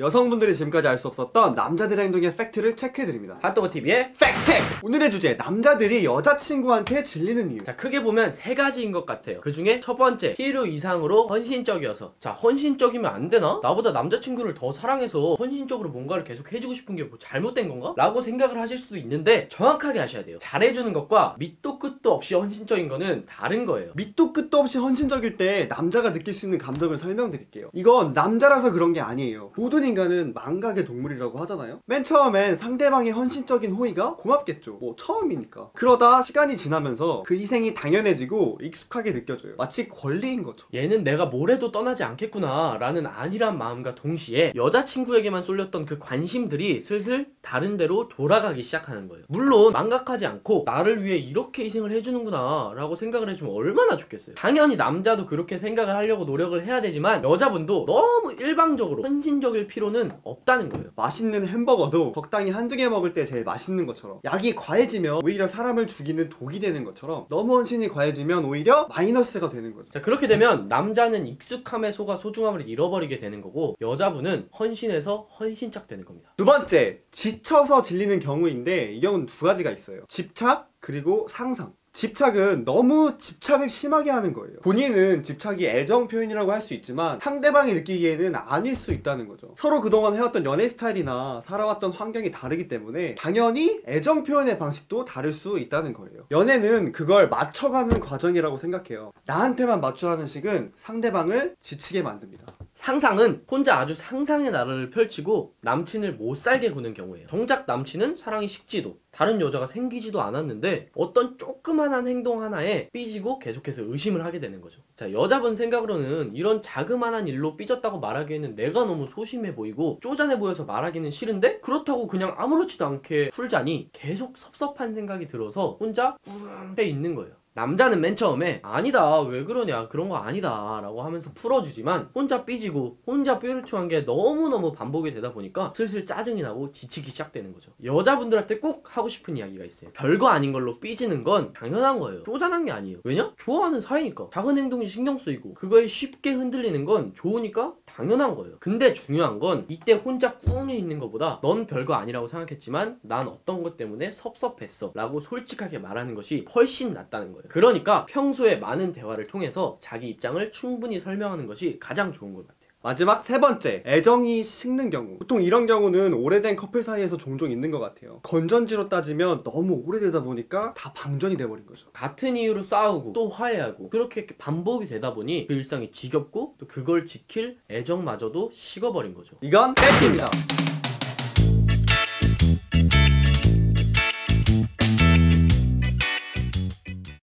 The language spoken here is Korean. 여성분들이 지금까지 알 수 없었던 남자들의 행동의 팩트를 체크해드립니다. 핫도그TV의 팩트체크! 오늘의 주제, 남자들이 여자친구한테 질리는 이유. 자, 크게 보면 세 가지인 것 같아요. 그 중에 첫 번째, 필요 이상으로 헌신적이어서. 자, 헌신적이면 안 되나? 나보다 남자친구를 더 사랑해서 헌신적으로 뭔가를 계속 해주고 싶은 게 뭐 잘못된 건가? 라고 생각을 하실 수도 있는데, 정확하게 아셔야 돼요. 잘해주는 것과 밑도 끝도 없이 헌신적인 거는 다른 거예요. 밑도 끝도 없이 헌신적일 때 남자가 느낄 수 있는 감정을 설명드릴게요. 이건 남자라서 그런 게 아니에요. 모든 인간은 망각의 동물이라고 하잖아요. 맨 처음엔 상대방의 헌신적인 호의가 고맙겠죠. 뭐 처음이니까. 그러다 시간이 지나면서 그 희생이 당연해지고 익숙하게 느껴져요. 마치 권리인 거죠. 얘는 내가 뭘 해도 떠나지 않겠구나 라는 안일한 마음과 동시에 여자친구에게만 쏠렸던 그 관심들이 슬슬 다른 데로 돌아가기 시작하는 거예요. 물론 망각하지 않고 나를 위해 이렇게 희생을 해주는구나 라고 생각을 해주면 얼마나 좋겠어요. 당연히 남자도 그렇게 생각을 하려고 노력을 해야 되지만 여자분도 너무 일방적으로 헌신적일 필요는 없다는 거예요. 맛있는 햄버거도 적당히 한두 개 먹을 때 제일 맛있는 것처럼, 약이 과해지면 오히려 사람을 죽이는 독이 되는 것처럼, 너무 헌신이 과해지면 오히려 마이너스가 되는 거죠. 자, 그렇게 되면 남자는 익숙함에 속아 소중함을 잃어버리게 되는 거고, 여자분은 헌신에서 헌신짝 되는 겁니다. 두 번째, 지쳐서 질리는 경우인데, 이 경우는 두 가지가 있어요. 집착 그리고 상상. 집착은 너무 집착을 심하게 하는 거예요. 본인은 집착이 애정 표현이라고 할 수 있지만 상대방이 느끼기에는 아닐 수 있다는 거죠. 서로 그동안 해왔던 연애 스타일이나 살아왔던 환경이 다르기 때문에 당연히 애정 표현의 방식도 다를 수 있다는 거예요. 연애는 그걸 맞춰가는 과정이라고 생각해요. 나한테만 맞추라는 식은 상대방을 지치게 만듭니다. 상상은 혼자 아주 상상의 나라를 펼치고 남친을 못 살게 구는 경우예요. 정작 남친은 사랑이 식지도, 다른 여자가 생기지도 않았는데 어떤 조그만한 행동 하나에 삐지고 계속해서 의심을 하게 되는 거죠. 자, 여자분 생각으로는 이런 자그만한 일로 삐졌다고 말하기에는 내가 너무 소심해 보이고 쪼잔해 보여서 말하기는 싫은데, 그렇다고 그냥 아무렇지도 않게 풀자니 계속 섭섭한 생각이 들어서 혼자 웅해 있는 거예요. 남자는 맨 처음에 아니다, 왜 그러냐, 그런 거 아니다 라고 하면서 풀어주지만 혼자 삐지고 혼자 뾰루퉁한 게 너무너무 반복이 되다 보니까 슬슬 짜증이 나고 지치기 시작되는 거죠. 여자분들한테 꼭 하고 싶은 이야기가 있어요. 별거 아닌 걸로 삐지는 건 당연한 거예요. 쪼잔한 게 아니에요. 왜냐? 좋아하는 사이니까. 작은 행동이 신경 쓰이고 그거에 쉽게 흔들리는 건 좋으니까 당연한 거예요. 근데 중요한 건 이때 혼자 꿍해 있는 것보다 넌 별거 아니라고 생각했지만 난 어떤 것 때문에 섭섭했어 라고 솔직하게 말하는 것이 훨씬 낫다는 거예요. 그러니까 평소에 많은 대화를 통해서 자기 입장을 충분히 설명하는 것이 가장 좋은 것 같아요. 마지막 세 번째, 애정이 식는 경우. 보통 이런 경우는 오래된 커플 사이에서 종종 있는 것 같아요. 건전지로 따지면 너무 오래되다 보니까 다 방전이 돼버린 거죠. 같은 이유로 싸우고 또 화해하고 그렇게 반복이 되다 보니 그 일상이 지겹고 또 그걸 지킬 애정마저도 식어버린 거죠. 이건 팩트입니다.